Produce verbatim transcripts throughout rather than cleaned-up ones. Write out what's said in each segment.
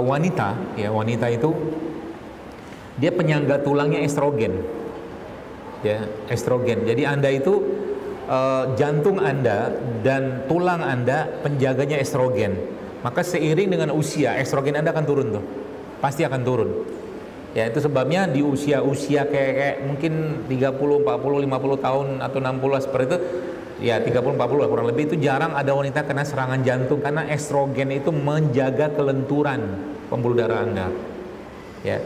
uh, wanita, ya wanita itu dia penyangga tulangnya estrogen, ya estrogen. Jadi Anda itu uh, jantung Anda dan tulang Anda penjaganya estrogen. Maka seiring dengan usia estrogen Anda akan turun tuh, pasti akan turun. Ya itu sebabnya di usia-usia kayak, kayak mungkin tiga puluh, empat puluh, lima puluh tahun atau enam puluh seperti itu, ya tiga puluh, empat puluh kurang lebih itu jarang ada wanita kena serangan jantung karena estrogen itu menjaga kelenturan pembuluh darah Anda. Ya.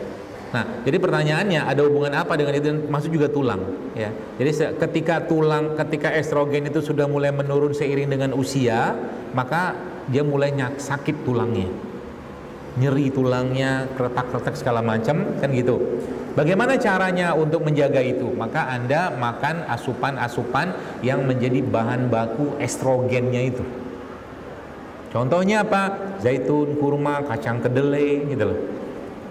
Nah, jadi pertanyaannya ada hubungan apa dengan itu? Masuk juga tulang, ya. Jadi ketika tulang, ketika estrogen itu sudah mulai menurun seiring dengan usia, maka dia mulai sakit tulangnya. Nyeri tulangnya, kretak-kretak segala macam, kan gitu. Bagaimana caranya untuk menjaga itu? Maka Anda makan asupan-asupan yang menjadi bahan baku estrogennya itu. Contohnya apa? Zaitun, kurma, kacang kedelai, gitu loh.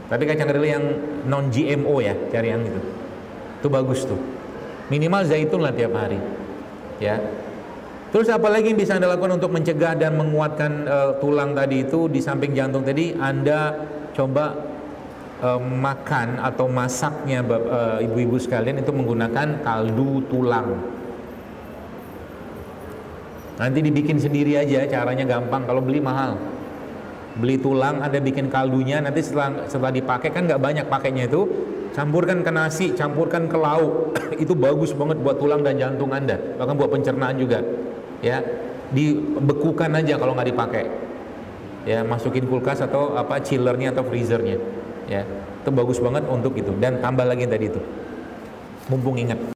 Tapi kacang kedelai yang non G M O ya, cari yang itu. Itu bagus tuh. Minimal zaitun lah tiap hari. Ya. Terus apalagi yang bisa Anda lakukan untuk mencegah dan menguatkan uh, tulang tadi itu di samping jantung tadi? Anda coba uh, makan atau masaknya ibu-ibu uh, sekalian itu menggunakan kaldu tulang. Nanti dibikin sendiri aja, caranya gampang, kalau beli mahal. Beli tulang, Anda bikin kaldunya, nanti setelah, setelah dipakai kan nggak banyak pakainya itu, campurkan ke nasi, campurkan ke lauk, itu bagus banget buat tulang dan jantung Anda, bahkan buat pencernaan juga. Ya, dibekukan aja kalau nggak dipakai, ya masukin kulkas atau apa chillernya atau freezernya, ya itu bagus banget untuk itu. Dan tambah lagi yang tadi itu, mumpung ingat.